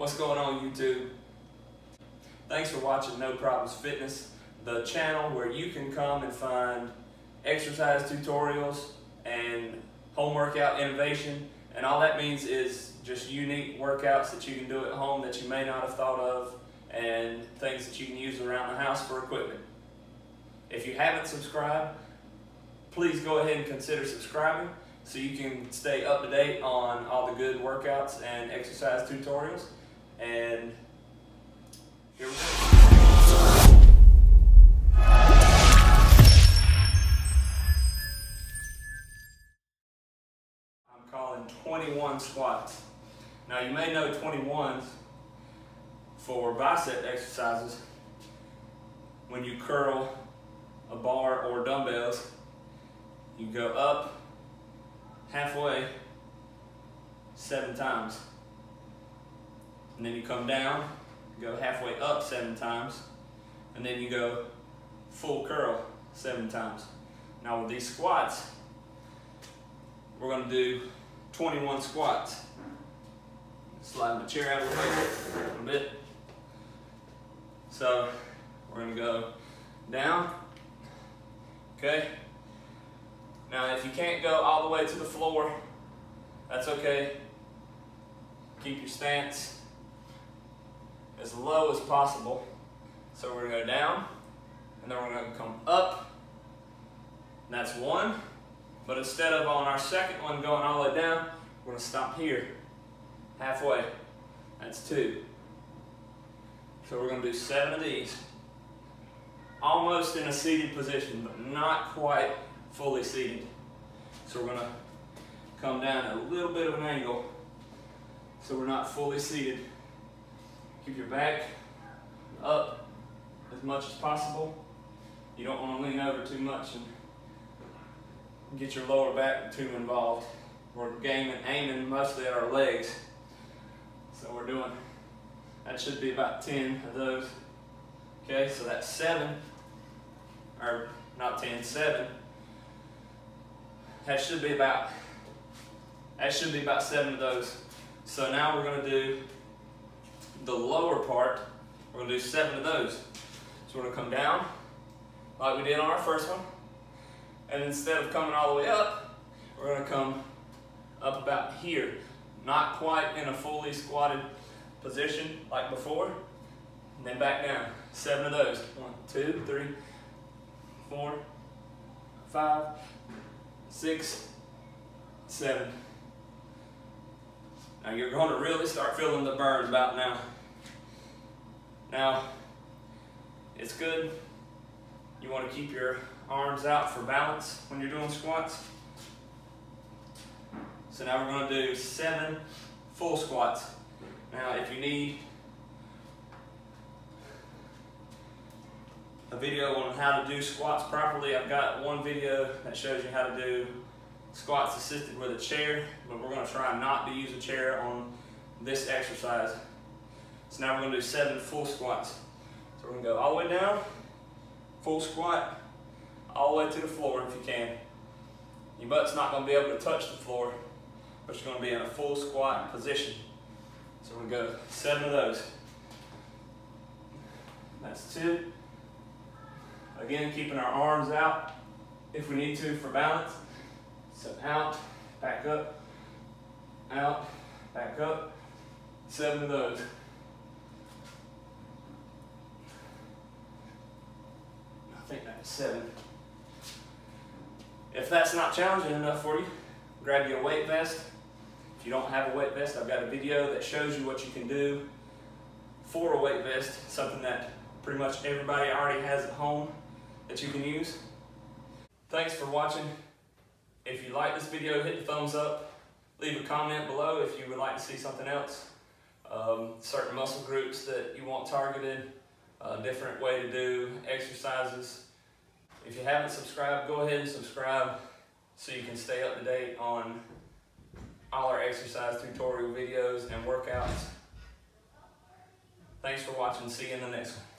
What's going on, YouTube? Thanks for watching No Problems Fitness, the channel where you can come and find exercise tutorials and home workout innovation, and all that means is just unique workouts that you can do at home that you may not have thought of, and things that you can use around the house for equipment. If you haven't subscribed, please go ahead and consider subscribing so you can stay up to date on all the good workouts and exercise tutorials. And here we go. I'm calling 21 squats. Now you may know 21s for bicep exercises when you curl a bar or dumbbells. You go up halfway 7 times, and then you come down, go halfway up 7 times, and then you go full curl 7 times. Now with these squats, we're going to do 21 squats. Slide my chair out a little bit. So we're going to go down, okay? Now if you can't go all the way to the floor, that's okay. Keep your stance as low as possible. So we're gonna go down, and then we're gonna come up, and that's 1. But instead of on our second one going all the way down, we're gonna stop here, halfway, that's 2. So we're gonna do 7 of these, almost in a seated position, but not quite fully seated. So we're gonna come down at a little bit of an angle so we're not fully seated. Keep your back up as much as possible. You don't want to lean over too much and get your lower back too involved. We're aiming mostly at our legs. So we're doing, that should be about 10 of those. Okay, so that's 7, or not 10, 7. That should be about 7 of those. So now we're going to do the lower part. We're going to do 7 of those. So we're going to come down like we did on our first one, and instead of coming all the way up, we're going to come up about here, not quite in a fully squatted position like before, and then back down. 7 of those. 1, 2, 3, 4, 5, 6, 7. Now you're going to really start feeling the burn about now. Now, it's good. You want to keep your arms out for balance when you're doing squats. So now we're going to do 7 full squats. Now, if you need a video on how to do squats properly, I've got one video that shows you how to do squats assisted with a chair, but we're going to try not to use a chair on this exercise. So now we're going to do 7 full squats. So we're going to go all the way down, full squat, all the way to the floor if you can. Your butt's not going to be able to touch the floor, but you're going to be in a full squat position. So we're going to go 7 of those. That's 2. Again, keeping our arms out if we need to for balance. So out, back up, out, back up. 7 of those. I think that was 7. If that's not challenging enough for you, grab your weight vest. If you don't have a weight vest, I've got a video that shows you what you can do for a weight vest, something that pretty much everybody already has at home that you can use. Thanks for watching. If you like this video, hit the thumbs up, leave a comment below if you would like to see something else, certain muscle groups that you want targeted, a different way to do exercises. If you haven't subscribed, go ahead and subscribe so you can stay up to date on all our exercise tutorial videos and workouts. Thanks for watching. See you in the next one.